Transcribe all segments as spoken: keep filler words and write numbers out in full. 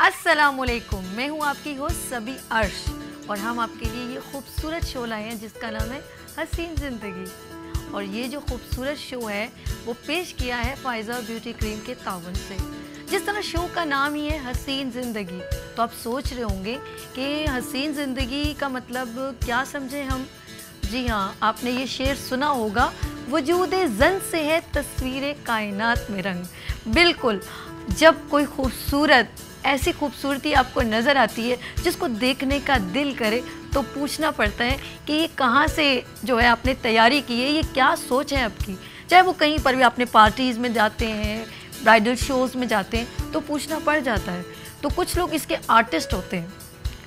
अस्सलामुअलैकुम, मैं हूँ आपकी होस्ट सबी अर्श और हम आपके लिए ये खूबसूरत शो लाए हैं जिसका नाम है हसीन ज़िंदगी। और ये जो खूबसूरत शो है वो पेश किया है फाइज़ा ब्यूटी क्रीम के तावन से। जिस तरह शो का नाम ही है हसीन ज़िंदगी, तो आप सोच रहे होंगे कि हसीन ज़िंदगी का मतलब क्या समझें हम। जी हाँ, आपने ये शेर सुना होगा, वजूदे जन से है तस्वीर कायनात में रंग। बिल्कुल, जब कोई खूबसूरत ऐसी खूबसूरती आपको नज़र आती है जिसको देखने का दिल करे तो पूछना पड़ता है कि ये कहाँ से जो है आपने तैयारी की है, ये क्या सोच है आपकी। चाहे वो कहीं पर भी आपने पार्टीज़ में जाते हैं, ब्राइडल शोज़ में जाते हैं तो पूछना पड़ जाता है। तो कुछ लोग इसके आर्टिस्ट होते हैं,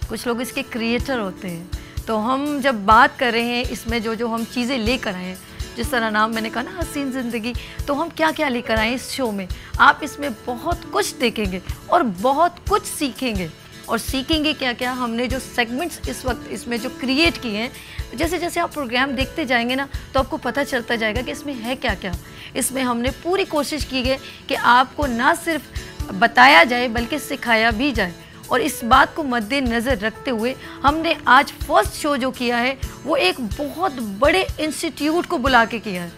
कुछ लोग इसके क्रिएटर होते हैं। तो हम जब बात कर रहे हैं इसमें जो जो हम चीज़ें लेकर आए हैं, जिस तरह नाम मैंने कहा ना हसीन ज़िंदगी, तो हम क्या क्या लेकर आए इस शो में, आप इसमें बहुत कुछ देखेंगे और बहुत कुछ सीखेंगे। और सीखेंगे क्या क्या, हमने जो सेगमेंट्स इस वक्त इसमें जो क्रिएट किए हैं, जैसे जैसे आप प्रोग्राम देखते जाएंगे ना तो आपको पता चलता जाएगा कि इसमें है क्या क्या। इसमें हमने पूरी कोशिश की है कि आपको ना सिर्फ बताया जाए बल्कि सिखाया भी जाए। और इस बात को मद्देनज़र रखते हुए हमने आज फर्स्ट शो जो किया है वो एक बहुत बड़े इंस्टीट्यूट को बुला के किया है।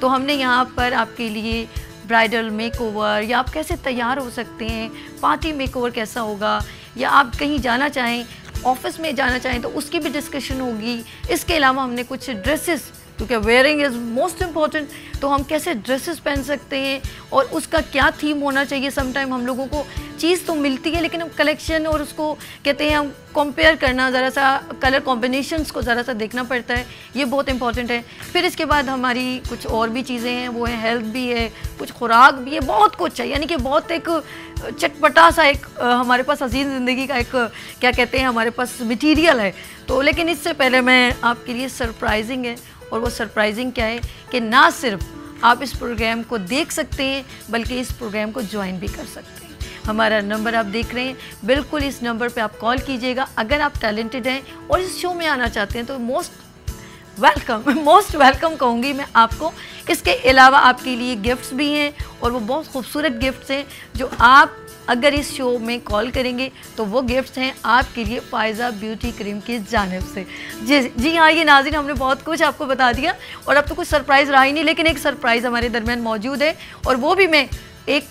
तो हमने यहाँ पर आपके लिए ब्राइडल मेकओवर, या आप कैसे तैयार हो सकते हैं, पार्टी मेकओवर कैसा होगा, या आप कहीं जाना चाहें, ऑफिस में जाना चाहें तो उसकी भी डिस्कशन होगी। इसके अलावा हमने कुछ ड्रेसेस, क्योंकि वेयरिंग इज़ मोस्ट इम्पॉर्टेंट, तो हम कैसे ड्रेसेस पहन सकते हैं और उसका क्या थीम होना चाहिए। समटाइम हम लोगों को चीज़ तो मिलती है लेकिन हम कलेक्शन और उसको कहते हैं हम कंपेयर करना, ज़रा सा कलर कॉम्बिनेशंस को ज़रा सा देखना पड़ता है, ये बहुत इंपॉर्टेंट है। फिर इसके बाद हमारी कुछ और भी चीज़ें हैं, वो है हेल्थ भी है, कुछ खुराक भी है, बहुत कुछ है। यानी कि बहुत एक चटपटा सा एक हमारे पास हसीन ज़िंदगी का एक क्या कहते हैं हमारे पास मटीरियल है। तो लेकिन इससे पहले मैं आपके लिए सरप्राइजिंग है, और वो सरप्राइजिंग क्या है कि ना सिर्फ आप इस प्रोग्राम को देख सकते हैं बल्कि इस प्रोग्राम को ज्वाइन भी कर सकते हैं। हमारा नंबर आप देख रहे हैं, बिल्कुल इस नंबर पे आप कॉल कीजिएगा अगर आप टैलेंटेड हैं और इस शो में आना चाहते हैं। तो मोस्ट वेलकम, मोस्ट वेलकम कहूँगी मैं आपको। इसके अलावा आपके लिए गिफ्ट्स भी हैं और वो बहुत खूबसूरत गिफ्ट्स हैं जो आप अगर इस शो में कॉल करेंगे तो वो गिफ्ट्स हैं आपके लिए फाइज़ा ब्यूटी क्रीम की जानिब से। जी जी हाँ, ये नाज़रीन हमने बहुत कुछ आपको बता दिया और अब तो कुछ सरप्राइज़ रहा ही नहीं, लेकिन एक सरप्राइज़ हमारे दरमियान मौजूद है और वो भी मैं एक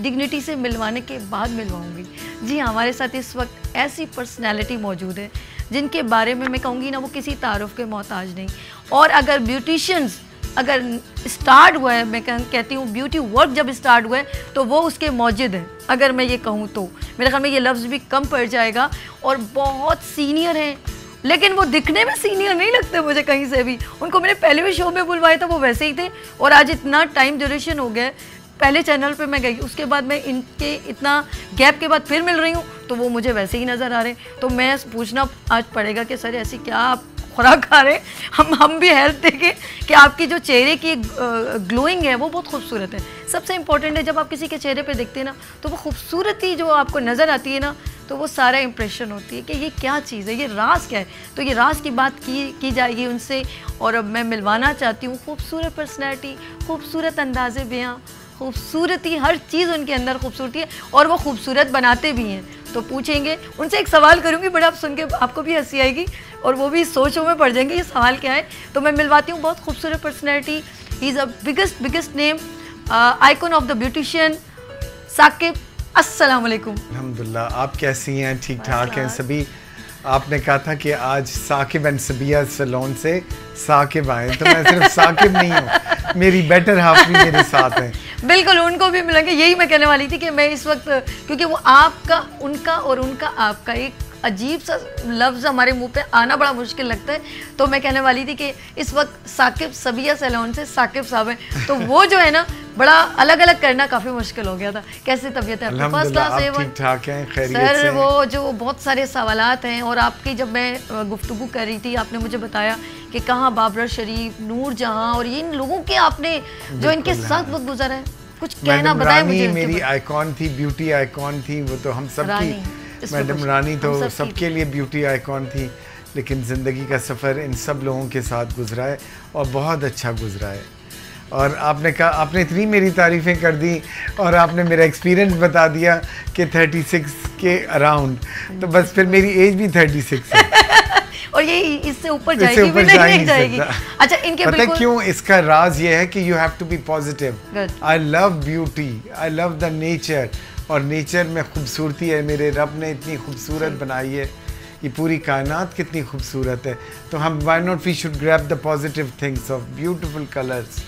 डिग्निटी से मिलवाने के बाद मिलवाऊंगी। जी हाँ, हमारे साथ इस वक्त ऐसी पर्सनैलिटी मौजूद है जिनके बारे में मैं कहूँगी ना वो किसी तारुफ के मोहताज नहीं। और अगर ब्यूटिशन्स अगर स्टार्ट हुआ है, मैं कहती हूँ ब्यूटी वर्क जब स्टार्ट हुआ है तो वो उसके मौजिद है, अगर मैं ये कहूँ तो मेरे ख्याल में ये लफ्ज़ भी कम पड़ जाएगा। और बहुत सीनियर हैं लेकिन वो दिखने में सीनियर नहीं लगते मुझे कहीं से भी। उनको मैंने पहले भी शो में बुलवाया था, वो वैसे ही थे। और आज इतना टाइम ड्यूरेशन हो गया, पहले चैनल पे मैं गई, उसके बाद मैं इनके इतना गैप के बाद फिर मिल रही हूँ तो वो मुझे वैसे ही नज़र आ रहे हैं। तो मैं पूछना आज पड़ेगा कि सर ऐसी क्या आप खुराक खा रहे हैं, हम हम भी हेल्थ देखें कि आपकी जो चेहरे की ग्लोइंग है वो बहुत खूबसूरत है। सबसे इम्पॉर्टेंट है जब आप किसी के चेहरे पे देखते हैं ना तो वो खूबसूरती जो आपको नज़र आती है ना तो वो सारा इम्प्रेशन होती है कि ये क्या चीज़ है, ये राज क्या है। तो ये राज की बात की की जाएगी उनसे। और अब मैं मिलवाना चाहती हूँ खूबसूरत पर्सनैलिटी, खूबसूरत अंदाज़े बयां, खूबसूरती, हर चीज़ उनके अंदर खूबसूरती है और वो खूबसूरत बनाते भी हैं। तो पूछेंगे उनसे, एक सवाल करूँगी बड़ा, आप सुन के आपको भी हंसी आएगी और वो भी सोचों में पड़ जाएंगे ये सवाल क्या है। तो मैं मिलवाती हूँ बहुत खूबसूरत personality, he is a biggest biggest name, icon of the beautician, Saqib. अस्सलामुअलैकुम। अल्हम्दुलिल्लाह, आप कैसी हैं? ठीक ठाक हैं सभी? आपने कहा था कि आज साकिब एंड सबिया सैलून से साकिब आए, तो मैं सिर्फ साकिब नहीं हूँ, मेरी बेटर हाफ भी मेरे साथ हैं। बिल्कुल, उनको भी मिलेंगे। यही मैं कहने वाली थी कि मैं इस वक्त, क्योंकि वो आपका उनका और उनका आपका, एक अजीब सा लफ्ज़ हमारे मुंह पे आना बड़ा मुश्किल लगता है। तो मैं कहने वाली थी कि इस वक्त साकिब सबिया सैलून से साकिब साहब हैं, तो वो जो है ना बड़ा अलग अलग करना काफ़ी मुश्किल हो गया था। कैसे तबीयत है आपकी? फर्स्ट क्लास है ठीक ठाक हैं, खैरियत से? सर वो जो बहुत सारे सवालात हैं और आपकी जब मैं गुफ्तगू कर रही थी आपने मुझे बताया कि कहाँ बाबरा शरीफ, नूर जहाँ और इन लोगों के आपने जो इनके साथ वक्त गुजरा है कुछ कहना बताया मुझे। मेरी आइकॉन थी, ब्यूटी आइकॉन थी वो, तो हम सब की मैडम रानी तो सबके लिए ब्यूटी आइकॉन थी, लेकिन ज़िंदगी का सफ़र इन सब लोगों के साथ गुजरा है और बहुत अच्छा गुजरा है। और आपने कहा, आपने इतनी मेरी तारीफ़ें कर दी और आपने मेरा एक्सपीरियंस बता दिया कि थर्टी सिक्स के अराउंड, तो बस फिर मेरी एज भी थर्टी सिक्स है और ये इससे ऊपर जाएगी, इससे ऊपर जाएगी, जाएगी। अच्छा, इनके पता क्यों, इसका राज ये है कि you have to be positive. I love beauty, I love the nature, और नेचर में खूबसूरती है। मेरे रब ने इतनी खूबसूरत बनाई है, ये पूरी कायनात कितनी खूबसूरत है, तो हम why not we should grab the positive things of beautiful colours.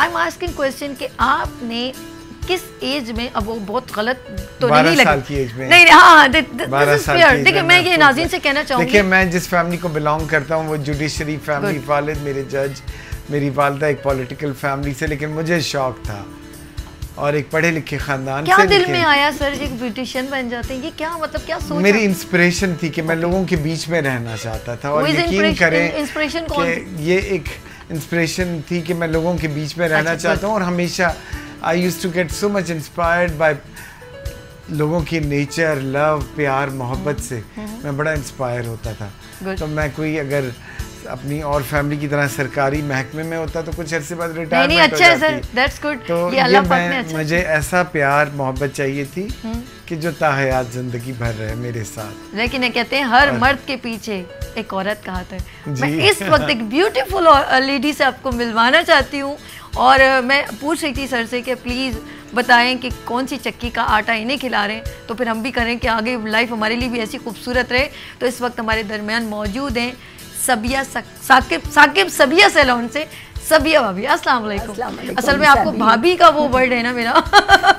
I am asking question कि आपने किस एज में, अब वो बहुत गलत तो नहीं लग, नहीं नहीं हाँ, देखिए मैं ये नाज़रीन से कहना चाहूँगी, देखिए मैं जिस फैमिली को बिलोंग करता हूँ वो जुडिशरी फैमिली, वालिद मेरे जज, मेरी वालदा एक पॉलिटिकल फैमिली से, लेकिन मुझे शौक था और एक पढ़े लिखे खानदान से। क्या दिल में आया सर एक ब्यूटिशियन बन जाते हैं, ये क्या मतलब क्या सोच? मेरी इंस्पिरेशन थी कि मैं लोगों के बीच में रहना चाहता था और यकीन करें इंस्पिरेशन कि ये एक इंस्पिरेशन थी कि मैं लोगों के बीच में रहना चाहता हूँ। और हमेशा I used to get so much inspired by लोगों की नेचर, लव, प्यार, मोहब्बत से मैं बड़ा इंस्पायर होता था। तो मैं कोई अगर अपनी और फैमिली की तरह सरकारी महकमे में होता तो कुछ अरसे बाद रिटायरमेंट हो जाती। That's good. तो ये अल्लाह पाक ने अच्छा, मुझे ऐसा प्यार मोहब्बत चाहिए थी कि जो ताहयात जिंदगी भर रहे मेरे साथ। लेकिन ये कहते हैं हर मर्द के पीछे एक औरत का हाथ है। मैं इस वक्त एक ब्यूटीफुल लेडी से आपको मिलवाना चाहती हूँ और मैं पूछ रही थी सर से कि प्लीज़ बताएं कि कौन सी चक्की का आटा इन्हें खिला रहे हैं, तो फिर हम भी करें कि आगे लाइफ हमारे लिए भी ऐसी खूबसूरत रहे। तो इस वक्त हमारे दरमियान मौजूद हैं सबिया साकिब, साकिब सबिया सैलून से सबिया भाभी। अस्सलाम वालेकुम। असल में आपको भाभी का वो वर्ड है ना मेरा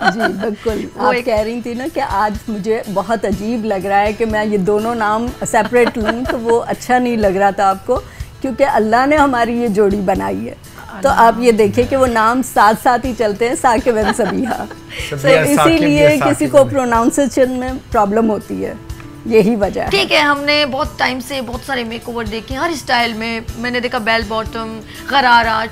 जी बिल्कुल। वो आप एक... कह रही थी ना कि आज मुझे बहुत अजीब लग रहा है कि मैं ये दोनों नाम सेपरेट लूँ तो वो अच्छा नहीं लग रहा था आपको, क्योंकि अल्लाह ने हमारी ये जोड़ी बनाई है। तो आप ये देखें कि वो नाम साथ साथ ही चलते हैं, साकिब एंड सबिहा, इसीलिए किसी को प्रोनाउंसिएशन में प्रॉब्लम होती है, यही वजह। ठीक है, हमने बहुत टाइम से बहुत सारे मेकओवर देखे हर स्टाइल में, मैंने देखा बेल बॉटम, गरारा,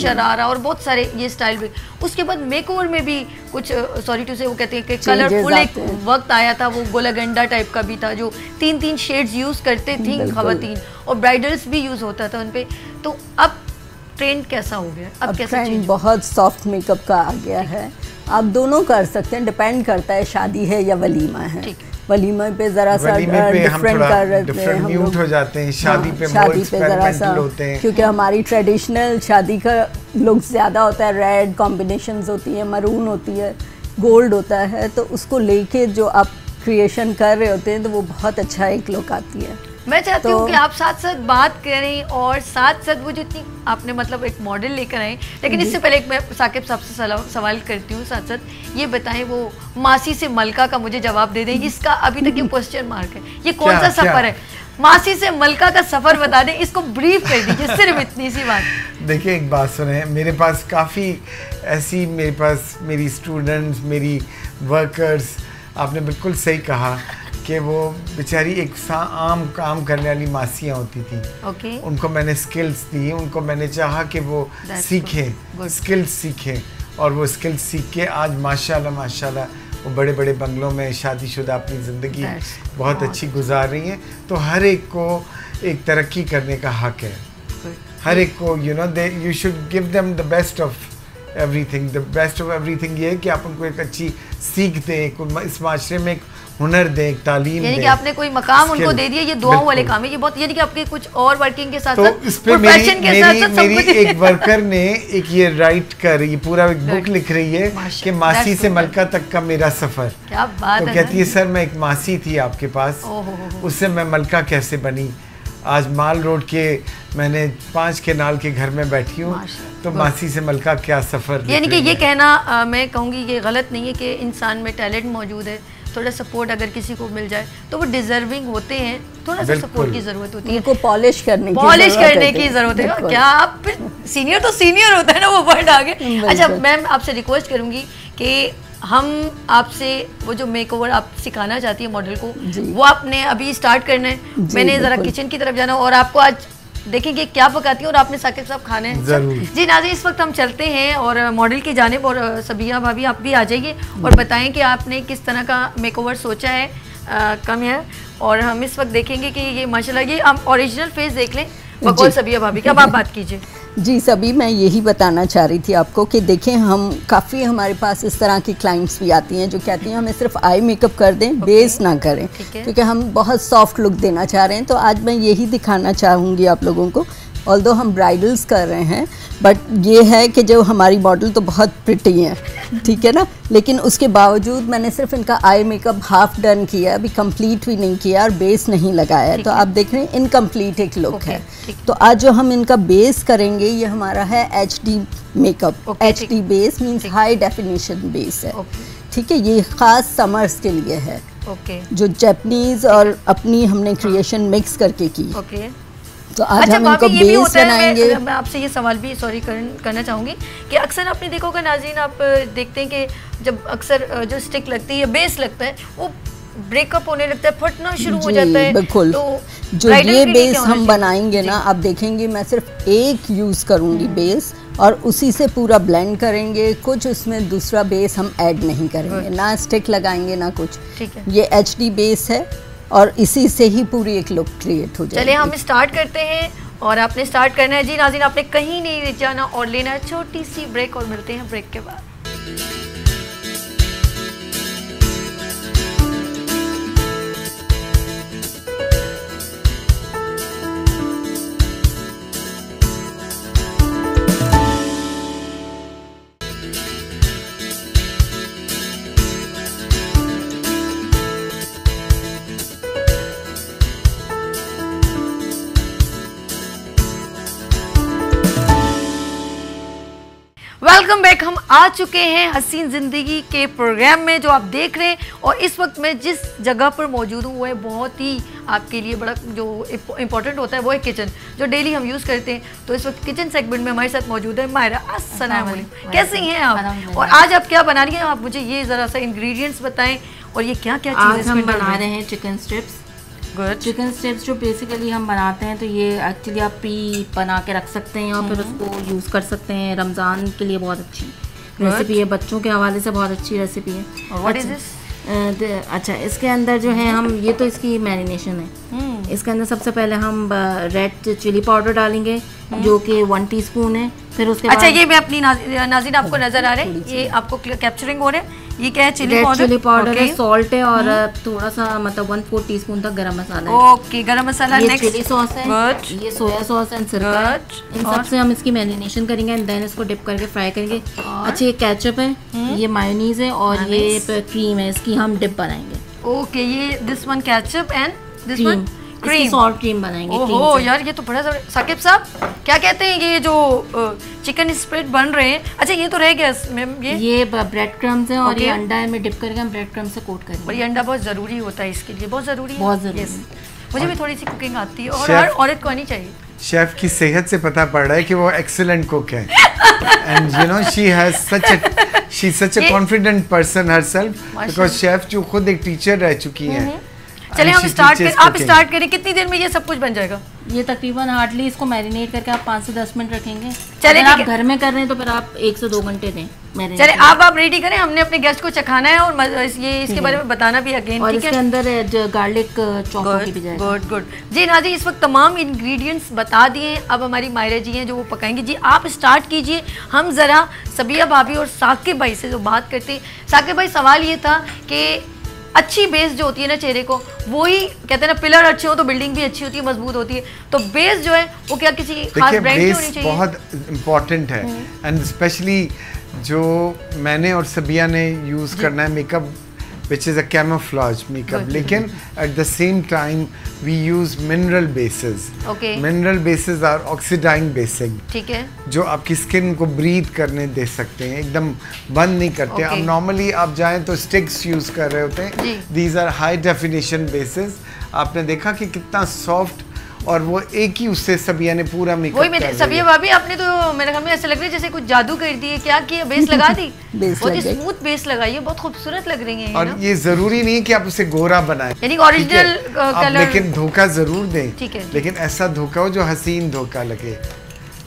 शरारा और बहुत सारे ये स्टाइल भी। उसके बाद मेकओवर में भी कुछ सॉरी टू से वो कहते हैं कि कलरफुल एक वक्त आया था, वो गोलागंडा टाइप का भी था जो तीन तीन शेड्स यूज़ करते थी खवातीन, और ब्राइडल्स भी यूज़ होता था उन पर। तो अब ट्रेंड कैसा हो गया? अब, अब कैसा ट्रेंड बहुत सॉफ्ट मेकअप का आ गया है, आप दोनों कर सकते हैं, डिपेंड करता है शादी है या वलीमा है। वलीमा पे जरा सा डिफरेंट कर रहे हैं, म्यूट हो जाते हैं, शादी पे शादी पे जरा सा होते हैं, क्योंकि हमारी ट्रेडिशनल शादी का लुक ज़्यादा होता है, रेड कॉम्बिनेशंस होती है, मरून होती है, गोल्ड होता है, तो उसको लेके जो आप क्रिएशन कर रहे होते हैं तो वो बहुत अच्छा एक लुक आती है। मैं चाहती हूँ कि आप साथ साथ बात करें और साथ साथ वो जितनी आपने मतलब एक मॉडल लेकर आए, लेकिन इससे पहले एक मैं साकिब साहब से सवाल करती हूँ, साथ साथ ये बताएं वो मासी से मलका का मुझे जवाब दे दें, इसका अभी तक ये क्वेश्चन मार्क है, ये कौन सा सफ़र है? मासी से मलका का सफ़र बता दें, इसको ब्रीफ कर दीजिए, सिर्फ इतनी सी बात। देखिए एक बात सुने, मेरे पास काफ़ी ऐसी, मेरे पास मेरी स्टूडेंट्स, मेरी वर्कर्स, आपने बिल्कुल सही कहा कि वो बेचारी एक आम काम करने वाली मासियाँ होती थी। okay. उनको मैंने स्किल्स दी, उनको मैंने चाहा कि वो सीखें, स्किल्स सीखें, और वो स्किल्स सीख के आज माशाल्लाह माशाल्लाह वो बड़े बड़े बंगलों में शादीशुदा अपनी ज़िंदगी बहुत अच्छी गुजार रही हैं। तो हर एक को एक तरक्की करने का हक है, हर एक को, you know they you should give them the best of everything. The best of everything ये है कि आप उनको एक अच्छी सीख दें, एक इस माशरे में एक हुनर दें, एक तालीम दें। यानी कि आपने कोई मकाम उनको दे दिया, ये दुआओं वाले काम है, ये बहुत, यानी कि आपके कुछ और वर्किंग के साथ तो साथ इस पे मेरी, के मेरी, साथ साथ मेरी एक वर्कर ने एक ये राइट कर, ये पूरा एक बुक लिख रही है कि मासी से मलका तक का मेरा सफर। क्या बात है। तो कहती है सर मैं एक मासी थी आपके पास, उससे मैं मलका कैसे बनी, आज माल रोड के मैंने पाँच के नाल के घर में बैठी हूँ, तो मासी से मलका क्या सफ़र। यानी कि ये कहना आ, मैं कहूँगी ये गलत नहीं है कि इंसान में टैलेंट मौजूद है, थोड़ा सपोर्ट अगर किसी को मिल जाए तो वो डिजर्विंग होते हैं, थोड़ा सा सपोर्ट की ज़रूरत होती है, उनको पॉलिश करने पॉलिश करने की ज़रूरत है। क्या आप फिर सीनियर तो सीनियर होता है ना, वो वर्ड आगे। अच्छा मैम आपसे रिक्वेस्ट करूँगी कि हम आपसे वो जो मेकओवर आप सिखाना चाहती है मॉडल को, वो आपने अभी स्टार्ट करना है, मैंने ज़रा किचन की तरफ जाना और आपको आज देखेंगे क्या पकाती है और आपने साकिब साहब खाने हैं। जी नाज़रीन इस वक्त हम चलते हैं और मॉडल की जानिब, और सबिहा भाभी आप भी आ जाइए और बताएं कि आपने किस तरह का मेकओवर सोचा है कम है। और हम इस वक्त देखेंगे कि ये माशाल्लाह ये हम ओरिजिनल फेस देख लें बकौल सबिया भाभी का। अब आप बात कीजिए। जी सभी, मैं यही बताना चाह रही थी आपको कि देखें हम काफ़ी हमारे पास इस तरह की क्लाइंट्स भी आती हैं जो कहती हैं हमें सिर्फ आई मेकअप कर दें, okay. बेस ना करें, क्योंकि हम बहुत सॉफ्ट लुक देना चाह रहे हैं। तो आज मैं यही दिखाना चाहूँगी आप लोगों को। ऑल्दो हम ब्राइडल्स कर रहे हैं, बट ये है कि जो हमारी मॉडल तो बहुत प्रिटी हैं, ठीक है ना, लेकिन उसके बावजूद मैंने सिर्फ इनका आई मेकअप हाफ डन किया, अभी कंप्लीट भी नहीं किया और बेस नहीं लगाया। तो आप देख रहे हैं इनकम्प्लीट एक लुक है। तो आज जो हम इनका बेस करेंगे ये हमारा है H D makeup. H D base means high definition base है, ठीक है। ये ख़ास समर्स के लिए है, जो जैपनीज और अपनी हमने क्रिएशन मिक्स करके की। तो आज अच्छा, हम इनको ये बेस भी होता बनाएंगे। है, मैं, मैं आपसे ये सवाल भी सॉरी कर, करना चाहूँगी कि अक्सर आपने देखा होगा नाज़रीन, आप देखते हैं कि जब अक्सर जो स्टिक लगती है, बेस लगता है, वो ब्रेकअप होने लगता है, फटना शुरू हो जाता है। बिल्कुल, तो जो ये बेस हम बनाएंगे ना, आप देखेंगे मैं सिर्फ एक यूज़ करूँगी बेस और उसी से पूरा ब्लेंड करेंगे, कुछ उसमें दूसरा बेस हम ऐड नहीं करेंगे, ना स्टिक लगाएंगे ना कुछ, ठीक है। ये एच डी बेस है और इसी से ही पूरी एक लुक क्रिएट हो जाए। चलिए हम स्टार्ट करते हैं और आपने स्टार्ट करना है। जी नाज़रीन, आपने कहीं नहीं जाना और लेना है छोटी सी ब्रेक और मिलते हैं ब्रेक के बाद। Welcome back. हम आ चुके हैं हसीन ज़िंदगी के प्रोग्राम में जो आप देख रहे हैं, और इस वक्त मैं जिस जगह पर मौजूद हूँ वह बहुत ही आपके लिए बड़ा जो इम्पोर्टेंट होता है वो है किचन, जो डेली हम यूज़ करते हैं। तो इस वक्त किचन सेगमेंट में हमारे साथ मौजूद है मायरा। अस्सलाम वालेकुम, कैसी हैं आप? और आज आप क्या बना रही हैं? आप मुझे ये ज़रा सा इंग्रेडिएंट्स बताएं और ये क्या क्या चीज़ें हम बना रहे हैं। Chicken strips, good. Chicken strips जो बेसिकली हम बनाते हैं, तो ये एक्चुअली आप प्री बना के रख सकते हैं और फिर उसको यूज़ कर सकते हैं। रमज़ान के लिए बहुत अच्छी रेसिपी है, बच्चों के हवाले से बहुत अच्छी रेसिपी है। What is this? अच्छा, इसके अंदर जो है हम ये तो इसकी मैरिनेशन है। इसके अंदर सबसे पहले हम रेड चिली पाउडर डालेंगे जो कि वन टी स्पून है। फिर उसके अच्छा ये मैं अपनी नाज़रीन आपको नज़र आ रहे हैं, ये आपको कैप्चरिंग हो रहे हैं। ये क्या है? चिली पाउडर, चिली पाउडर है, सॉल्ट है और थोड़ा सा मतलब वन फोर टी स्पून तक गरम मसाला है। ओके, गरम मसाला। नेक्स्ट चिली सॉस है, ये सोया सॉस है, सिरका। इन सबसे हम इसकी मैरिनेशन करेंगे एंड देन इसको डिप करके फ्राई करेंगे। अच्छा, ये केचप है, ये मायोनीज है और ये क्रीम है, इसकी हम डिप बनाएंगे। ओके, ये this one ketchup and this one cream, salt cream बनाएंगे। ओहो यार, ये तो बड़ा साकिब साहब क्या कहते हैं, ये जो चिकन स्प्रेड बन रहे हैं। अच्छा, ये तो रह गया मैम, ये ये ब्रेड क्रम्स हैं और okay. ये अंडा है, मैं डिप करके हम ब्रेड क्रम्स से कोट करेंगे। और ये अंडा बहुत ज़रूरी होता है इसके लिए, बहुत ज़रूरी है, बहुत ज़रूरी yes. मुझे भी थोड़ी सी कुकिंग आती है और हर औरत को आनी चाहिए। शेफ की सेहत से पता पड़ रहा है कि वो एक्सीलेंट कुक है and you know she has such a she such a confident person herself, because chef जो खुद एक टीचर रह चुकी हैं। चलिए हम स्टार्ट करें, आप स्टार्ट करें। कितनी देर में ये सब कुछ बन जाएगा? ये तकरीबन हार्डली इसको मैरिनेट करके आप पाँच से दस मिनट रखेंगे। चलिए, आप घर में कर रहे हैं तो फिर आप एक से दो घंटे दें। चलिए आप आप रेडी करें, हमने अपने गेस्ट को चखाना है और ये इसके बारे में बताना भी अगेन। और इसके अंदर गार्लिक चॉपर की भी जाएगा। Good good. जी नाजी, इस वक्त तमाम इंग्रेडिएंट्स बता दिए। अब हमारी मायरा जी हैं जो वो पकाएंगे। जी आप स्टार्ट कीजिए, हम ज़रा सबिया भाभी और साकिब भाई से जो बात करते हैं। साकिब भाई, सवाल ये था कि अच्छी बेस जो होती है ना चेहरे को, वही कहते हैं ना पिलर अच्छे हो तो बिल्डिंग भी अच्छी होती है, मजबूत होती है। तो बेस जो है वो क्या किसी खास ब्रांड की होनी चाहिए? बहुत इम्पोर्टेंट है एंड स्पेशली जो मैंने और सबिया ने यूज़ करना है makeup which is a camouflage makeup, लेकिन at the same time we use mineral bases. Mineral bases are oxidising basic, ठीक है, जो आपकी स्किन को ब्रीथ करने दे सकते हैं, एकदम बंद नहीं करते। okay. अब नॉर्मली आप जाएं तो स्टिक्स यूज़ कर रहे होते हैं, these are high definition bases. आपने देखा कि कितना सॉफ्ट, और वो एक ही उससे सबिया ने पूरा मेकअप कर दिया। सबिया भाभी, आपने तो मेरे ख्याल में ऐसा लग रहा है जैसे कुछ जादू कर दी है। क्या किया? बेस लगा दी, बहुत स्मूथ बेस लगाई है, बहुत खूबसूरत लग रही है। और ये जरूरी नहीं कि आप उसे गोरा बनाएं, यानी ओरिजिनल कलर, लेकिन धोखा जरूर दें, ठीक है, लेकिन ऐसा धोखा हो जो हसीन धोखा लगे।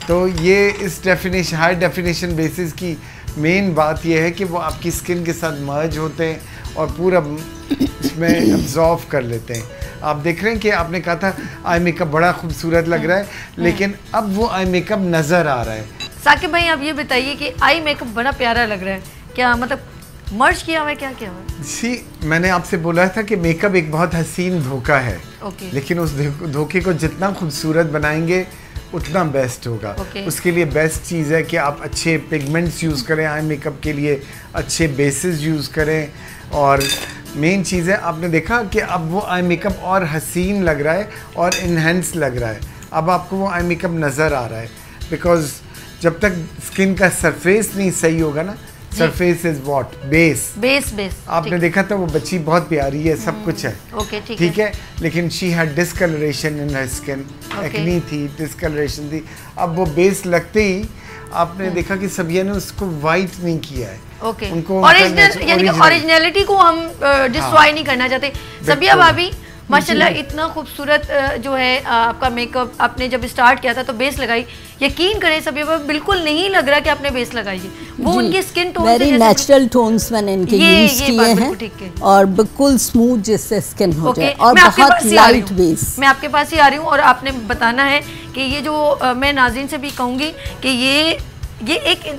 तो ये इस डेफिनेशन हाई डेफिनेशन बेसिस की मेन बात यह है कि वो आपकी स्किन के साथ मर्ज होते हैं और पूरा इसमें एब्जॉर्व कर लेते हैं। आप देख रहे हैं कि आपने कहा था आई मेकअप बड़ा खूबसूरत लग रहा है, लेकिन अब वो आई मेकअप नज़र आ रहा है। साकिब भाई आप ये बताइए कि आई मेकअप बड़ा प्यारा लग रहा है, क्या मतलब मर्ज किया हुआ है, क्या किया हुआ? जी मैंने आपसे बोला था कि मेकअप एक बहुत हसीन धोखा है, okay. लेकिन उस धोखे को जितना खूबसूरत बनाएंगे उतना बेस्ट होगा। okay. उसके लिए बेस्ट चीज़ है कि आप अच्छे पिगमेंट्स यूज़ करें, आई मेकअप के लिए अच्छे बेसेस यूज़ करें, और मेन चीज़ है आपने देखा कि अब वो आई मेकअप और हसीन लग रहा है और इन्हेंस लग रहा है। अब आपको वो आई मेकअप नज़र आ रहा है, बिकॉज जब तक स्किन का सरफेस नहीं सही होगा ना, surface is what base base base आपने देखा था वो बच्ची बहुत प्यारी है, सब कुछ है, ओके ठीक ठीक है, लेकिन she had discolouration in her skin, acne थी, डिसकलरेशन थी। अब वो बेस लगते ही आपने देखा कि सबिया ने उसको वाइट नहीं किया है, ओके उनको ओरिजिनल यानी कि ओरिजिनलिटी को हम डिस्ट्रॉय नहीं करना चाहते। सबिया भाभी माशाल्लाह इतना खूबसूरत जो है आपका मेकअप, आपने जब स्टार्ट किया था तो बेस लगाई, यकीन करें सभी पर बिल्कुल नहीं लग रहा कि आपने बेस लगाई है, वो उनकी skin tone very natural tones मैंने इनके यूज किए हैं और बिल्कुल स्मूथ जिससे स्किन हो जाए और बहुत लाइट बेस। मैं आपके पास ही आ रही हूँ और आपने बताना है कि ये जो मैं नाज़रीन से भी कहूँगी कि ये ये एक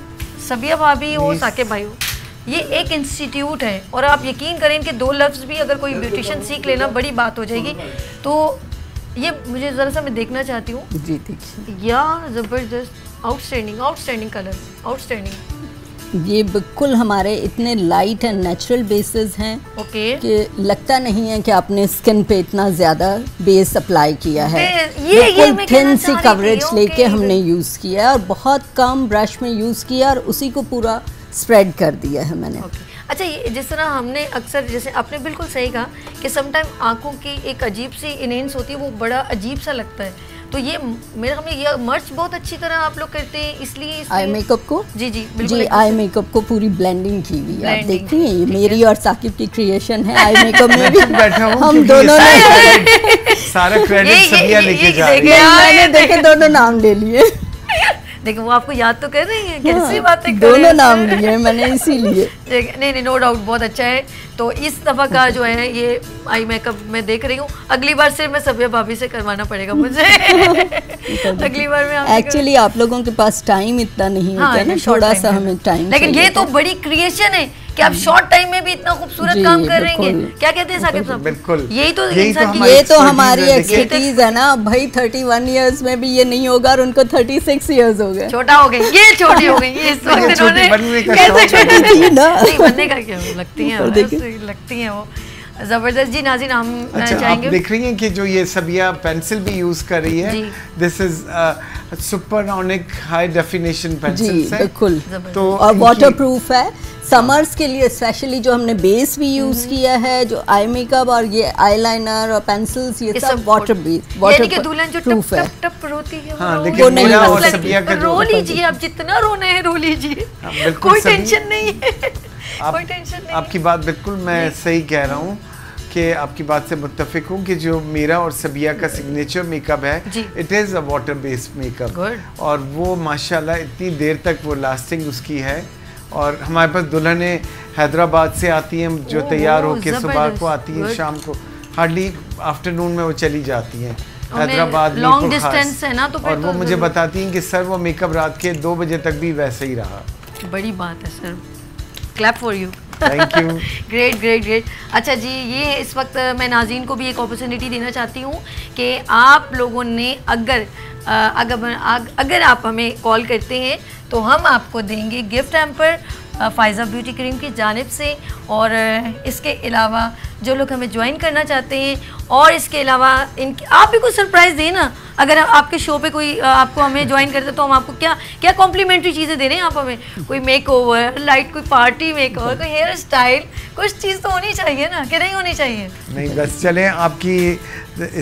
सबिया भाभी हो साकिब भाई हो, ये एक इंस्टीट्यूट है और आप यकीन करें कि दो लफ्ज़ भी अगर कोई ब्यूटिशियन सीख लेना बड़ी बात हो जाएगी। तो ये मुझे ज़रा सा मैं देखना चाहती हूँ। जी देखिए यार ज़बरदस्त, आउटस्टैंडिंग आउटस्टैंडिंग कलर, आउटस्टैंडिंग। ये बिल्कुल हमारे इतने लाइट एंड नेचुरल बेसेस हैं okay. कि लगता नहीं है कि आपने स्किन पे इतना ज़्यादा बेस अप्लाई किया है। ये ये थिन सी कवरेज लेके हमने यूज़ किया और बहुत कम ब्रश में यूज़ किया और उसी को पूरा स्प्रेड कर दिया है मैंने। okay. अच्छा ये जिस तरह हमने अक्सर, जैसे आपने बिल्कुल सही कहा कि समटाइम आंखों की एक अजीब सी इनहेंस होती है, वो बड़ा अजीब सा लगता है, तो ये मेरे हमने ये मर्च बहुत अच्छी तरह आप लोग करते हैं इसलिए आई मेकअप को जी जी बिल्कुल जी आई मेकअप को पूरी ब्लेंडिंग की हुई है। आप देखते हैं ये मेरी और साकिब की क्रिएशन है, आई मेकअप में भी बैठा हूं हम दोनों ने सारा क्रेडिट सबिया लेके जा रही है, मैंने देखे दोनों नाम ले लिए, देखिए वो आपको याद तो कर रही है, कैसी बातें कर रही है, दोनों नाम लिए मैंने इसीलिए। नहीं नहीं नो डाउट बहुत अच्छा है। तो इस दफ़ा का जो है ये आई मेकअप मैं देख रही हूँ, अगली बार से मैं सबिया भाभी से करवाना पड़ेगा मुझे। अगली बार मैं एक्चुअली आप लोगों के पास टाइम इतना नहीं होता है ना, थोड़ा सा हमें टाइम, लेकिन ये तो बड़ी क्रिएशन है कि आप शॉर्ट टाइम में भी इतना खूबसूरत काम कर रहे हैं। क्या कहते हैं साकिब साहब? बिल्कुल यही तो यही तो, तो, ये तो हमारी एक्सपर्टीज है ना भाई। इकतीस इयर्स में भी ये नहीं होगा और उनको छत्तीस इयर्स हो गए, छोटा हो गए ये, छोटी हो गई ये, इस वक्त इन्होंने कैसे छोटी थी ना, नहीं बनने का क्या लगती है लगती है वो जबरदस्त। जी नाज़रीन हम चाहेंगे, देख रही हैं कि जो ये सबिया पेंसिल भी यूज कर रही है, this is supersonic high definition pencil है बिल्कुल, तो और वाटरप्रूफ है। समर्स के लिए स्पेशली जो हमने बेस भी यूज़ किया है, जो आई मेकअप और ये आईलाइनर और पेंसिल्स ये, ये सब वाटर बेस वाटर के दुल्हन जो टप टप टप रोती है हाँ, वो, वो नहीं मतलब रो लीजिए आप जितना रोना है रो लीजिए, कोई टेंशन नहीं है, कोई टेंशन नहीं। आपकी बात बिल्कुल मैं सही कह रहा हूँ कि आपकी बात से मुत्तफिक हूँ कि जो मेरा और सबिया का सिग्नेचर मेकअप है it is a water based makeup और वो माशाल्लाह इतनी देर तक वो लास्टिंग उसकी है। और हमारे पास दुल्हनें हैदराबाद से आती हैं जो तैयार होकर सुबह को आती हैं, शाम को हार्डली आफ्टरनून में वो चली जाती हैं हैदराबाद, लॉन्ग डिस्टेंस है ना, तो और तो वो मुझे बताती हैं कि सर वो मेकअप रात के दो बजे तक भी वैसे ही रहा। बड़ी बात है sir, clap for you, thank you, great great great. अच्छा जी ये इस वक्त मैं नाज़रीन को भी एक अपॉर्चुनिटी देना चाहती हूँ कि आप लोगों ने अगर अगर अगर आप हमें कॉल करते हैं तो हम आपको देंगे gift hamper Faiza beauty cream की जानिब से, और इसके अलावा जो लोग हमें ज्वाइन करना चाहते हैं और इसके अलावा इन आप भी कुछ सरप्राइज़ दें ना, अगर आपके शो पे कोई आपको हमें ज्वाइन करते तो हम आपको क्या क्या कॉम्प्लीमेंट्री चीज़ें दे रहे हैं आप हमें, कोई मेकओवर लाइट, कोई पार्टी मेकओवर, कोई हेयर स्टाइल, कुछ चीज़ तो होनी चाहिए ना, क्या नहीं होनी चाहिए? नहीं बस चलें आपकी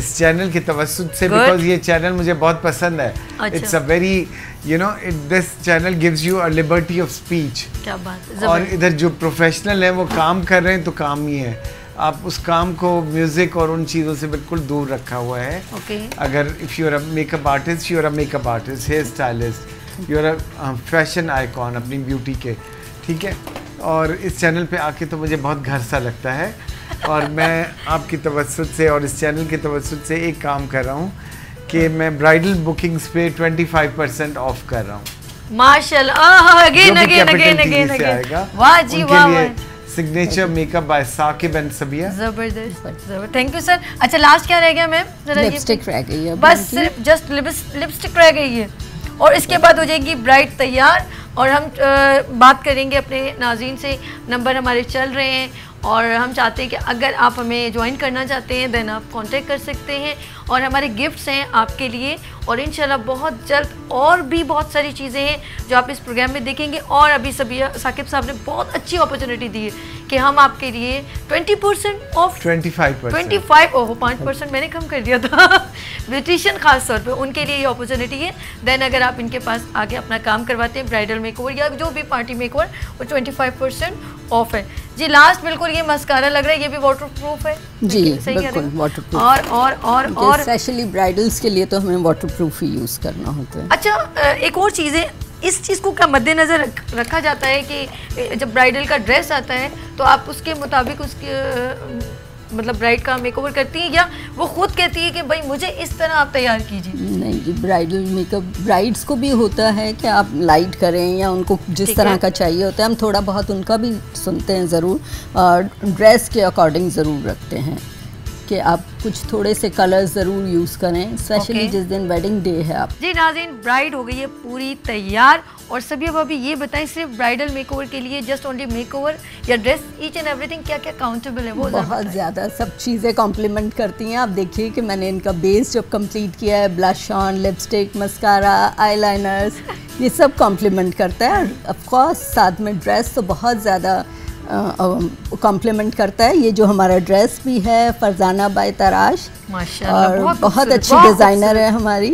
इस चैनल के तवस्सुत से, बिकॉज ये चैनल मुझे बहुत पसंद है, it's a very you know it this channel gives you a liberty of speech. क्या बात है। और इधर जो प्रोफेशनल हैं वो काम कर रहे हैं तो काम ही है, आप उस काम को म्यूज़िक और उन चीज़ों से बिल्कुल दूर रखा हुआ है। okay. अगर if you are a makeup artist, you are a makeup artist, hair stylist, you are a fashion icon अपनी ब्यूटी के, ठीक है, और इस चैनल पे आके तो मुझे बहुत घर सा लगता है और मैं आपकी तवस्सुत से और इस चैनल की तवस्सुत से एक काम कर रहा हूँ कि मैं ब्राइडल बुकिंग्स पे पच्चीस परसेंट ऑफ कर रहा हूँ। माशाल्लाह, अगेन अगेन अगेन अगेन आएगा। वाह जी वाह। Signature makeup by Saqib and सबिया। जबरदस्त, थैंक यू सर। अच्छा लास्ट क्या रह गया मैम? लिपस्टिक रह गई है बस, सिर्फ जस्ट लिपस्टिक रह गई है और इसके बाद हो जाएगी ब्राइड तैयार और हम आ, बात करेंगे अपने नाज़रीन से। नंबर हमारे चल रहे हैं और हम चाहते हैं कि अगर आप हमें ज्वाइन करना चाहते हैं देन आप कांटेक्ट कर सकते हैं और हमारे गिफ्ट्स हैं आपके लिए और इंशाल्लाह बहुत जल्द और भी बहुत सारी चीज़ें हैं जो आप इस प्रोग्राम में देखेंगे। और अभी सबिया साकिब साहब ने बहुत अच्छी अपॉर्चुनिटी दी है कि हम आपके लिए twenty percent off twenty five twenty five, oh पाँच परसेंट मैंने कम कर दिया था, ब्यूटिशियन खास तौर पे उनके लिए ये अपॉर्चुनिटी है। देन अगर आप इनके पास आगे अपना काम करवाते हैं ब्राइडल मेकओवर या जो भी पार्टी मेकओवर, वो ट्वेंटी फाइव परसेंट ऑफ है जी। लास्ट बिल्कुल ये मस्कारा लग रहा है, ये भी वाटर प्रूफ है जी, बिल्कुल वाटर प्रूफ। और और और और स्पेशली ब्राइडल्स के लिए तो हमें वाटर प्रूफ ही यूज़ करना होता है। अच्छा एक और चीज़ है, इस चीज़ को क्या मद्देनज़र रखा जाता है कि जब ब्राइडल का ड्रेस आता है तो आप उसके मुताबिक उसके मतलब ब्राइड का मेकओवर करती है या वो खुद कहती है कि भाई मुझे इस तरह आप तैयार कीजिए? नहीं जी, ब्राइडल मेकअप ब्राइड्स को भी होता है कि आप लाइट करें या उनको जिस तरह का चाहिए होता है, हम थोड़ा बहुत उनका भी सुनते हैं ज़रूर और ड्रेस के अकॉर्डिंग ज़रूर रखते हैं कि आप कुछ थोड़े से कलर ज़रूर यूज़ करें, स्पेशली जिस दिन वेडिंग डे है। आप जी नाज़रीन ब्राइड हो गई है पूरी तैयार और सबिया भाभी ये बताएं सिर्फ ब्राइडल मेकओवर के लिए जस्ट ओनली मेकओवर या ड्रेस ईच एंड एवरीथिंग क्या क्या काउंटेबल है? वो बहुत ज़्यादा सब चीज़ें कॉम्प्लीमेंट करती हैं। आप देखिए कि मैंने इनका बेस जब कंप्लीट किया है, blush on, lipstick, mascara, eyeliners, ये सब कॉम्प्लीमेंट करता है। ऑफ कोर्स साथ में ड्रेस तो बहुत ज़्यादा कॉम्प्लीमेंट करता है। ये जो हमारा ड्रेस भी है फरजाना बाय तराश, माशाल्लाह बहुत अच्छी डिज़ाइनर है हमारी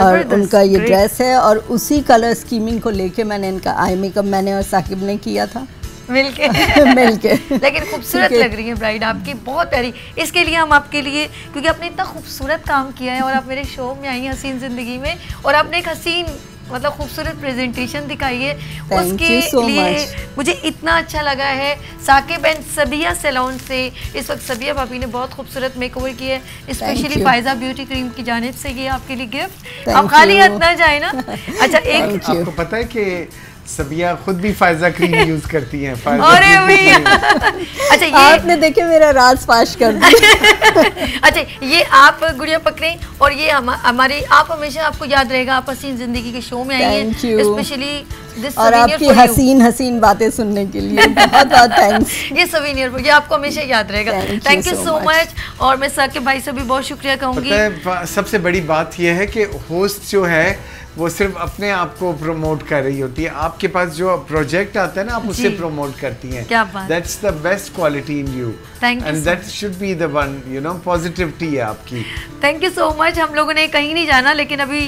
और उनका ये ड्रेस है और उसी कलर स्कीमिंग को लेके मैंने इनका आई मेकअप मैंने और साकिब ने किया था मिलके मिलके लेकिन खूबसूरत लग रही है ब्राइड आपकी, बहुत प्यारी। इसके लिए हम आपके लिए, क्योंकि आपने इतना खूबसूरत काम किया है और आप मेरे शो में आई हैं हसीन ज़िंदगी में और आपने एक हसीन मतलब खूबसूरत प्रेजेंटेशन दिखाई है, उसके so लिए much. मुझे इतना अच्छा लगा है। साकिब एंड सबिया सैलून से इस वक्त सबिया भाभी ने बहुत खूबसूरत मेकओवर किया है, स्पेशली फायजा ब्यूटी क्रीम की जानिब से ये आपके लिए गिफ्ट। आप खाली हाथ ना जाए ना। अच्छा एक आपको पता है कि सबिया खुद भी फायजा क्रीम यूज करती हैं। अरे अच्छा ये आपने देखे मेरा राज फाश कर दिया। अच्छा ये आप गुड़िया पकड़ें और ये हम, हमारे आप हमेशा आपको याद रहेगा, आप हसीन जिंदगी के शो में आई हैं स्पेशली और आपकी हसीन हसीन बातें सुनने के लिए बहुत बहुत थैंक्स। ये सवीनियर ये आपको हमेशा याद रहेगा। Thank you so much. और मैं साकिब भाई से भी बहुत शुक्रिया कहूँगी। सबसे बड़ी बात यह है कि होस्ट जो है वो सिर्फ अपने आप को प्रमोट कर रही होती है, आपके पास जो प्रोजेक्ट आता है ना आप उससे प्रमोट करती हैं। क्या बात, that's the best quality in you and that should be the one, you know, positivity है आपकी। Thank you so much. हम लोगों ने कहीं नहीं जाना लेकिन अभी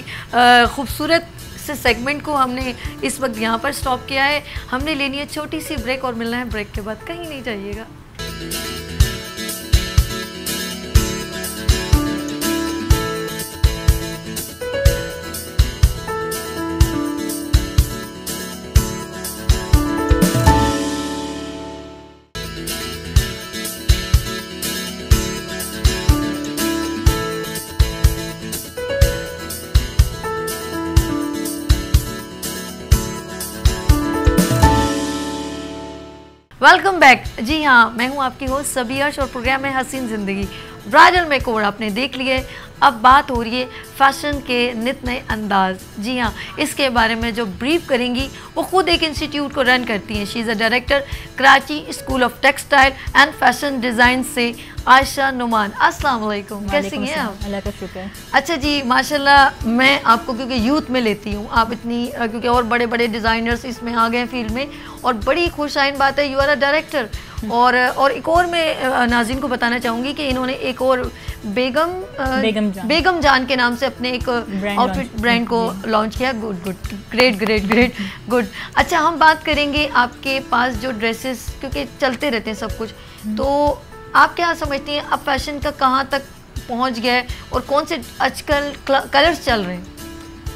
खूबसूरत से सेगमेंट को हमने इस वक्त यहाँ पर स्टॉप किया है। हमने लेनी है छोटी सी ब्रेक और मिलना है ब्रेक के बाद, कहीं नहीं जाइएगा। Welcome back. जी हाँ, मैं हूँ आपकी होस्ट सबी अर्श और प्रोग्राम है हसीन ज़िंदगी। ब्राइडल मेकओवर आपने देख लिए, अब बात हो रही है फैशन के नित नए अंदाज। जी हाँ, इसके बारे में जो ब्रीफ करेंगी वो खुद एक इंस्टीट्यूट को रन करती हैं। She is a director Karachi school of textile and fashion design से आयशा नोमान। अस्सलाम वालेकुम, कैसी हैं आप? अल्लाह का शुक्र है। अच्छा जी माशाल्लाह, मैं आपको क्योंकि यूथ में लेती हूँ, आप इतनी क्योंकि और बड़े बड़े डिज़ाइनर्स इसमें आ गए हैं फील्ड में और बड़ी खुशाइन बात है, यू आर अ डायरेक्टर। और और एक और मैं नाज़रीन को बताना चाहूँगी कि इन्होंने एक और बेगम बेगम जान, बेगम जान के नाम से अपने एक आउटफिट ब्रांड को लॉन्च किया। Good good great great great good. अच्छा हम बात करेंगे आपके पास जो ड्रेसेस, क्योंकि चलते रहते हैं सब कुछ, तो आप क्या समझती हैं अब फैशन का कहाँ तक पहुँच गया है और कौन से आजकल कलर्स चल रहे हैं?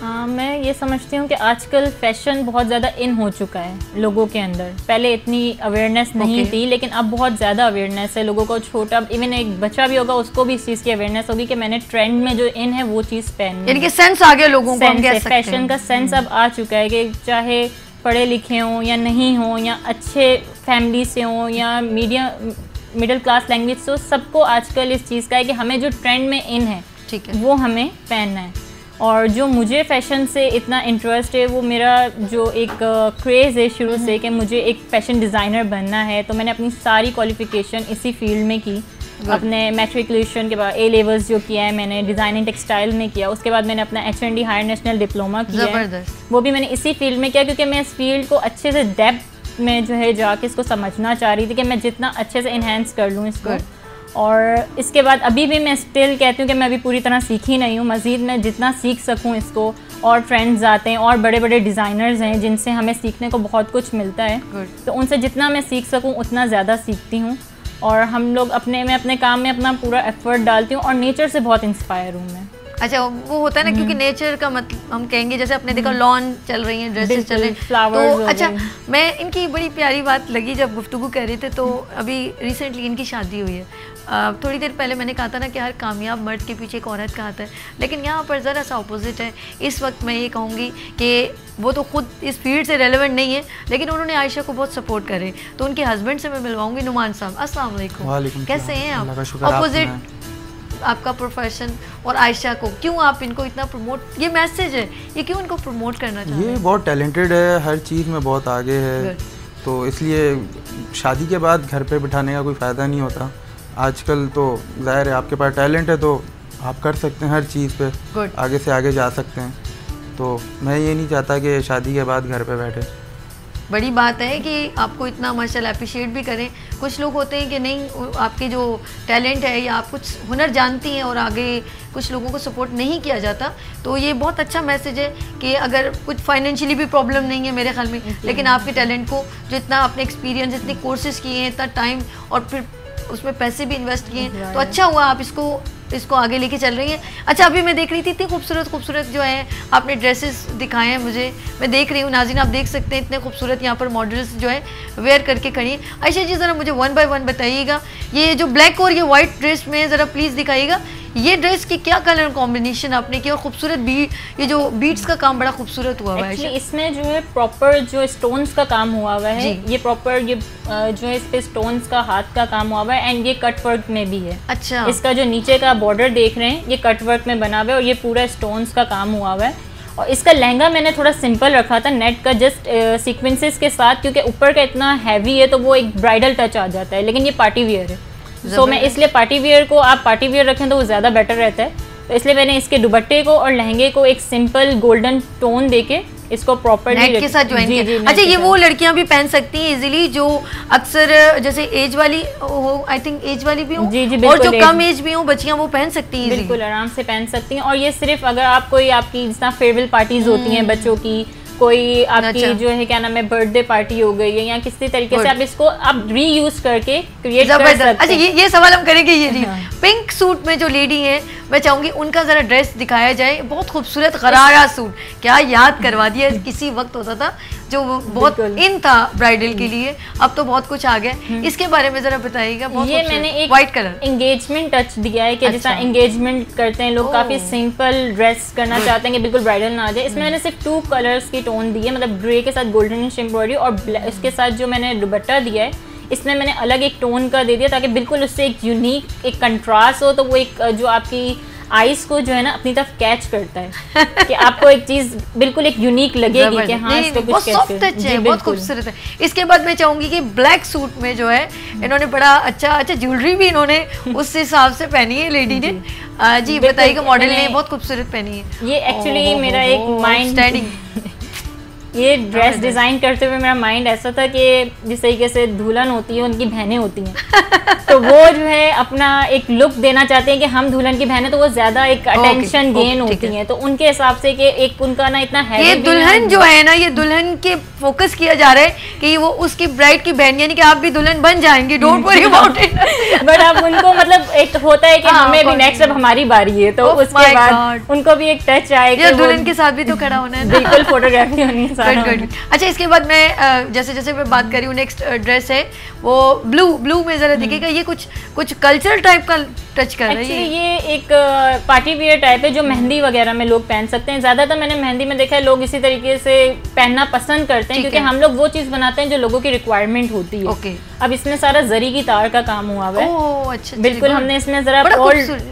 आ, मैं ये समझती हूँ कि आजकल फैशन बहुत ज़्यादा इन हो चुका है लोगों के अंदर। पहले इतनी अवेयरनेस नहीं okay. थी, लेकिन अब बहुत ज़्यादा अवेयरनेस है लोगों को। छोटा इवन एक बच्चा भी होगा उसको भी इस चीज़ की अवेयरनेस होगी कि मैंने ट्रेंड में जो इन है वो चीज़ पहननी, यानी कि सेंस आ गया लोगों को, हम कह सकते हैं फैशन का सेंस अब आ चुका है कि चाहे पढ़े लिखे हों या नहीं हों, या अच्छे फैमिली से हों या मीडियम मिडिल क्लास लैंग्वेज से, सबको आजकल इस चीज़ का है कि हमें जो ट्रेंड में इन है ठीक है वो हमें पहनना है। और जो मुझे फ़ैशन से इतना इंटरेस्ट है, वो मेरा जो एक क्रेज़ है शुरू से कि मुझे एक फ़ैशन डिज़ाइनर बनना है, तो मैंने अपनी सारी क्वालिफ़िकेशन इसी फील्ड में की। अपने मैट्रिकुलेशन के बाद ए लेवल्स जो किया है मैंने डिज़ाइनिंग टेक्सटाइल में किया, उसके बाद मैंने अपना H N D higher national diploma किया है, वो भी मैंने इसी फील्ड में किया क्योंकि मैं इस फील्ड को अच्छे से डेप्थ में जो है जाके इसको समझना चाह रही थी कि मैं जितना अच्छे से इन्हेंस कर लूँ इसको। और इसके बाद अभी भी मैं स्टिल कहती हूँ कि मैं अभी पूरी तरह सीखी नहीं हूँ, मज़ीद मैं जितना सीख सकूँ इसको। और ट्रेंड्स आते हैं और बड़े बड़े डिज़ाइनर्स हैं जिनसे हमें सीखने को बहुत कुछ मिलता है Good. तो उनसे जितना मैं सीख सकूँ उतना ज़्यादा सीखती हूँ। और हम लोग अपने मैं अपने काम में अपना पूरा एफर्ट डालती हूँ और नेचर से बहुत इंस्पायर हूँ मैं। अच्छा, वो होता है ना क्योंकि नेचर का मतलब हम कहेंगे, जैसे आपने देखा लॉन चल रही है, ड्रेसेस चल रहे हैं, फ्लावर्स। तो अच्छा, मैं इनकी बड़ी प्यारी बात लगी जब गुफ्तगू कर रहे थे, तो अभी रिसेंटली इनकी शादी हुई है। थोड़ी देर पहले मैंने कहा था ना कि हर कामयाब मर्द के पीछे एक औरत का आता है, लेकिन यहाँ पर ज़रा सा अपोजिट है। इस वक्त मैं ये कहूँगी कि वो तो खुद इस फील्ड से रेलेवेंट नहीं है, लेकिन उन्होंने आयशा को बहुत सपोर्ट करे। तो उनके हस्बैंड से मैं मिलवाऊंगी, नुमान साहब अस्सलाम वालेकुम, कैसे हैं आप? अपोजिट आपका प्रोफेशन और आयशा को क्यों आप इनको इतना प्रमोट, ये मैसेज है, ये क्यों इनको प्रमोट करना चाहिए? ये बहुत टैलेंटेड है, हर चीज़ में बहुत आगे है, तो इसलिए शादी के बाद घर पे बिठाने का कोई फ़ायदा नहीं होता। आजकल तो जाहिर है आपके पास टैलेंट है तो आप कर सकते हैं हर चीज़ पे Good. आगे से आगे जा सकते हैं। तो मैं ये नहीं चाहता कि शादी के बाद घर पर बैठे। बड़ी बात है कि आपको इतना माशाल्लाह अप्रिशिएट भी करें। कुछ लोग होते हैं कि नहीं, आपके जो टैलेंट है या आप कुछ हुनर जानती हैं और आगे कुछ लोगों को सपोर्ट नहीं किया जाता, तो ये बहुत अच्छा मैसेज है कि अगर कुछ फाइनेंशियली भी प्रॉब्लम नहीं है मेरे ख्याल में, लेकिन आपके टैलेंट को जो इतना आपने एक्सपीरियंस, इतने कोर्सेज़ किए हैं, इतना टाइम और फिर उसमें पैसे भी इन्वेस्ट किए हैं, तो अच्छा हुआ आप इसको इसको आगे लेके चल रही हैं। अच्छा, अभी मैं देख रही थी इतनी खूबसूरत खूबसूरत जो है आपने ड्रेसेस दिखाए हैं मुझे, मैं देख रही हूँ। नाज़रीन, आप देख सकते हैं इतने खूबसूरत यहाँ पर मॉडल्स जो है वेयर करके खड़ी हैं। आयशा जी, ज़रा मुझे वन बाय वन बताइएगा, ये जो ब्लैक और ये वाइट ड्रेस में ज़रा प्लीज़ दिखाइएगा, ये ड्रेस की क्या कलर कॉम्बिनेशन आपने किया और खूबसूरत बीट, ये जो बीट्स का काम बड़ा खूबसूरत हुआ हुआ है। इसमें जो है प्रॉपर जो स्टोन्स का काम हुआ हुआ है, ये प्रॉपर ये जो है इस पे स्टोन्स का हाथ का काम हुआ हुआ है, एंड ये कट वर्क में भी है। अच्छा, इसका जो नीचे का बॉर्डर देख रहे हैं ये कट वर्क में बना हुआ है और ये पूरा स्टोन्स का काम हुआ हुआ है। और इसका लहंगा मैंने थोड़ा सिंपल रखा था, नेट का जस्ट सीक्वेंसेस के साथ, क्योंकि ऊपर का इतना हैवी है तो वो एक ब्राइडल टच आ जाता है, लेकिन ये पार्टी वियर है। सो so, मैं इसलिए पार्टी वियर को, आप पार्टी वियर रखें तो वो ज़्यादा बेटर रहता है, तो इसलिए मैंने इसके दुपट्टे को और लहंगे को एक सिंपल गोल्डन टोन देके इसको प्रॉपर नेट के साथ ज्वाइन किया। अच्छा, ये वो लड़कियां भी पहन सकती हैं इजीली जो अक्सर जैसे एज वाली हो, आई थिंक एज वाली भी हो जी जी, और जो कम एज भी हो बच्चियां वो पहन सकती हैं, बिल्कुल आराम से पहन सकती हैं। और ये सिर्फ अगर आप कोई आपकी जितना फेयरवेल पार्टीज होती हैं बच्चों की, कोई आपकी अच्छा। जो है क्या नाम है बर्थडे पार्टी हो गई है, या किसी तरीके से आप इसको आप रीयूज करके क्रिएट कर सकते हैं। अच्छा, ये ये सवाल हम करेंगे ये जी। पिंक सूट में जो लेडी है, मैं चाहूंगी उनका जरा ड्रेस दिखाया जाए, बहुत खूबसूरत गरारा सूट, क्या याद करवा दिया। किसी वक्त होता था जो बहुत इन था ब्राइडल के लिए, अब तो बहुत कुछ आ गया, इसके बारे में जरा बताइएगा। ये मैंने एक व्हाइट कलर एंगेजमेंट टच दिया है कि जैसा एंगेजमेंट करते हैं लोग, काफी सिंपल ड्रेस करना चाहते हैं कि बिल्कुल ब्राइडल ना आ जाए। इसमें मैंने सिर्फ टू कलर्स की टोन दी है, मतलब ग्रे के साथ गोल्डन एम्ब्रॉयडरी और इसके साथ जो मैंने दुपट्टा दिया है इसमें मैंने अलग एक टोन का दे दिया ताकि बिल्कुल उससे एक यूनिक एक कंट्रास्ट हो, तो वो एक जो आपकी आइस को जो है ना अपनी तरफ कैच करता है कि आपको एक चीज बिल्कुल एक यूनिक लगेगी कि हाँ इसको कुछ कैच है, बहुत खूबसूरत है। इसके बाद मैं चाहूंगी कि ब्लैक सूट में जो है इन्होंने बड़ा अच्छा अच्छा ज्वेलरी भी इन्होंने उस हिसाब से पहनी है लेडी ने। जी बताइएगा, मॉडल ने बहुत खूबसूरत पहनी है। ये एक्चुअली मेरा एक माइंड स्टैंडिंग ये ड्रेस डिजाइन करते हुए मेरा माइंड ऐसा था कि जिस तरीके से दुल्हन होती है उनकी बहनें होती हैं तो वो जो है अपना एक लुक देना चाहते हैं कि हम दुल्हन की बहनें, तो वो ज्यादा एक अटेंशन गेन होती हैं, तो उनके हिसाब से कि एक उनका ना इतना है, ये दुल्हन जो है ना, ये दुल्हन के फोकस किया जा रहा है कि वो उसकी ब्राइड की बहन, यानी कि आप भी दुल्हन बन जाएंगी, don't worry about it. But अब उनको मतलब एक होता है कि हमें भी नेक्स्ट अब हमारी बारी है, तो उसके बाद उनको भी एक टच आएगा, दुल्हन के साथ भी तो खड़ा होना है, बिल्कुल फोटोग्राफी होनी है। Good, good. अच्छा, इसके बाद मैं जैसे जैसे मैं बात कर रही हूँ, नेक्स्ट ड्रेस है वो ब्लू ब्लू में जरा दिखेगा, ये कुछ कुछ कल्चरल टाइप का टच कर रहा है। Actually, ये एक पार्टी वियर टाइप है जो मेहंदी वगैरह में लोग पहन सकते हैं। ज़्यादातर मैंने मेहंदी में देखा है लोग इसी तरीके से पहनना पसंद करते हैं, क्योंकि है। हम लोग वो चीज़ बनाते हैं जो लोगों की रिक्वायरमेंट होती है। okay. अब इसमें सारा जरी की तार का काम हुआ है। oh, अच्छा, बिल्कुल हमने इसमें जरा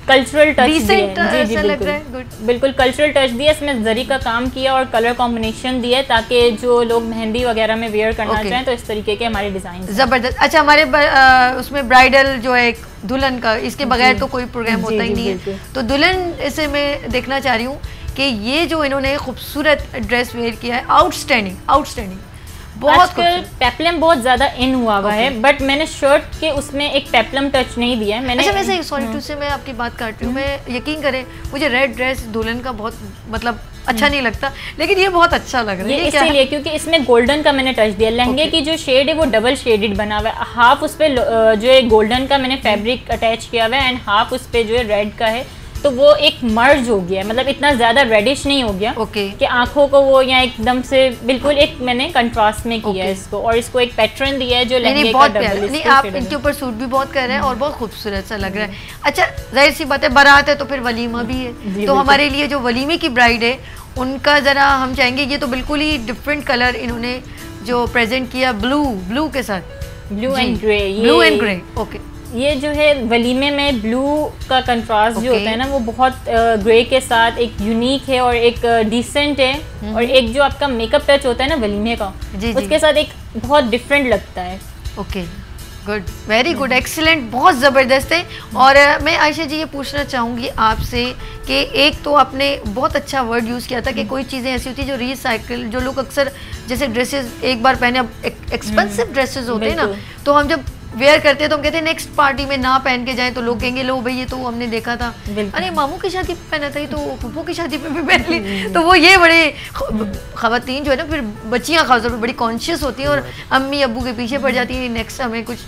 कल्चरल टच, बिल्कुल कल्चरल टच दिया, इसमें जरी का काम किया और कलर कॉम्बिनेशन दिया, ताकि जो लोग मेहंदी वगैरह में वेयर करना चाहें तो इस तरीके के हमारे डिजाइन जबरदस्त। अच्छा, हमारे उसमें ब्राइडल जो है दुल्हन का, इसके बगैर तो कोई प्रोग्राम होता ही नहीं है, तो दुल्हन इसे मैं देखना चाह रही हूँ कि ये जो इन्होंने खूबसूरत ड्रेस वेयर किया है, आउटस्टैंडिंग आउटस्टैंडिंग। बहुत पेप्लम बहुत ज्यादा इन हुआ हुआ है, बट मैंने शर्ट के उसमें एक पेप्लम टच नहीं दिया है मैंने। अच्छा, वैसे सॉरी टू से मैं आपकी बात काट रही हूँ, मैं यकीन करें मुझे रेड ड्रेस दुल्हन का बहुत मतलब अच्छा नहीं लगता, लेकिन ये बहुत अच्छा लग रहा है, ये इसीलिए क्योंकि इसमें गोल्डन का मैंने टच दिया। लहंगे की जो शेड है वो डबल शेडेड बना हुआ है, हाफ उस पर जो है गोल्डन का मैंने फैब्रिक अटैच किया हुआ है एंड हाफ उस पर जो है रेड का है, तो वो एक मर्ज हो गया, मतलब इतना ज्यादा रेडिश नहीं हो गया okay. कि आंखों को वो या एकदम से बिल्कुल एक मैंने कंट्रास्ट में किया okay. इसको, और इसको एक पैटर्न दिया है जो लहंगे का डबल। नहीं, आप इनके ऊपर सूट भी बहुत कर रहे हैं और बहुत खूबसूरत सा लग रहा है। अच्छा, जाहिर सी बात है बारात है तो फिर वलीमा भी है, तो हमारे लिए जो वलीमे की ब्राइड है उनका जरा हम चाहेंगे, ये तो बिल्कुल ही डिफरेंट कलर इन्होंने जो प्रेजेंट किया, ब्लू ब्लू के साथ blue and grey, blue and grey. Okay, ये जो है वलीमे में ब्लू का कंट्रास्ट okay. जो होता है ना वो बहुत ग्रे के साथ एक यूनिक है और एक डिसेंट है, और एक जो आपका मेकअप टच होता है ना वलीमे का जी, उसके जी. साथ एक बहुत डिफरेंट लगता है। Okay, good, very good, excellent, बहुत ज़बरदस्त है। और मैं आयशा जी ये पूछना चाहूँगी आपसे कि एक तो आपने बहुत अच्छा वर्ड यूज़ किया था कि कोई चीज़ें ऐसी होती है जो रीसाइकिल, जो लोग अक्सर जैसे ड्रेसेस एक बार पहने, अब एक्सपेंसिव ड्रेसेस होते हैं ना, तो हम जब वेयर करते हैं तो हम कहते हैं नेक्स्ट पार्टी में ना पहन के जाएं, तो लोग कहेंगे लो भाई ये तो हमने देखा था, अरे मामू की शादी पे पहना था, ये तो फूफो की शादी पे भी पहन ली, तो वो ये बड़े खवातीन जो है ना, फिर बच्चियां खास तौर पर बड़ी कॉन्शियस होती हैं और अम्मी अबू के पीछे पड़ जाती है नेक्स्ट हमें कुछ,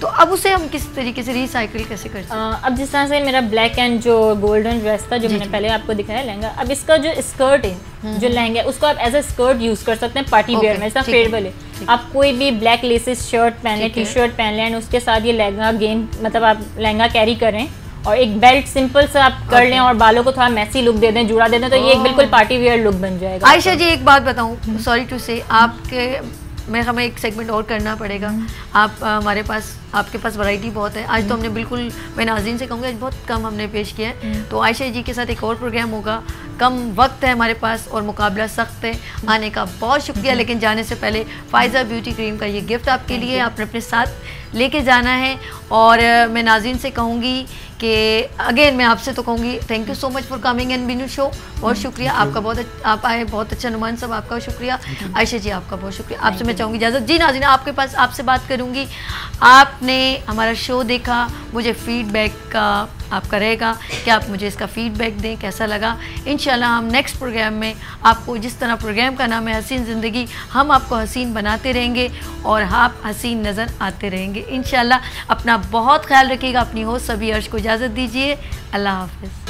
तो अब उसे हम किस तरीके से रिसाइकिल कैसे करते हैं। अब जिस तरह से मेरा ब्लैक एंड जो गोल्डन ड्रेस था जो मैंने पहले आपको दिखाया लहंगा, अब इसका जो स्कर्ट है जो लहंगा है उसको आप एज ए स्कर्ट यूज कर सकते हैं पार्टी वेयर में, इसका फेयरवेल है, आप कोई भी ब्लैक लेसेस शर्ट पहन लें, टी शर्ट पहन लें, उसके साथ ये लहंगा गेन मतलब आप लहंगा कैरी करें, और एक बेल्ट सिंपल सा आप कर okay. लें, और बालों को थोड़ा मैसी लुक दे दें, जुड़ा दे दें, तो oh. ये एक बिल्कुल पार्टी वेयर लुक बन जाएगा। आयशा जी एक बात बताऊं, सॉरी टू से, आपके मैं हमें एक सेगमेंट और करना पड़ेगा, आप हमारे पास, आपके पास वैरायटी बहुत है, आज तो हमने बिल्कुल, मैं नाज़रीन से कहूँगी आज बहुत कम हमने पेश किया है, तो आयशा जी के साथ एक और प्रोग्राम होगा, कम वक्त है हमारे पास और मुकाबला सख्त है। आने का बहुत शुक्रिया, लेकिन जाने से पहले फ़ाइज़ा ब्यूटी क्रीम का ये गिफ्ट आपके लिए आपने अपने साथ लेके जाना है, और मैं नाज़रीन से कहूँगी कि अगेन मैं आपसे तो कहूँगी thank you so much for coming and being show, बहुत शुक्रिया आपका, बहुत आप आए, बहुत अच्छा, नुमान साहब आपका शुक्रिया, आयशा जी आपका बहुत शुक्रिया, आपसे मैं चाहूँगी इजाज़त। जी नाज़रीन, आपके पास आपसे बात करूँगी, आपने हमारा शो देखा, मुझे फ़ीडबैक का आपका रहेगा कि आप मुझे इसका फ़ीडबैक दें कैसा लगा। इंशाल्लाह हम नेक्स्ट प्रोग्राम में आपको, जिस तरह प्रोग्राम का नाम है हसीन ज़िंदगी, हम आपको हसीन बनाते रहेंगे और आप हसीन नज़र आते रहेंगे इंशाल्लाह। अपना बहुत ख्याल रखिएगा, अपनी होस्ट सबी अर्श को इजाज़त दीजिए, अल्लाह हाफ़िज़।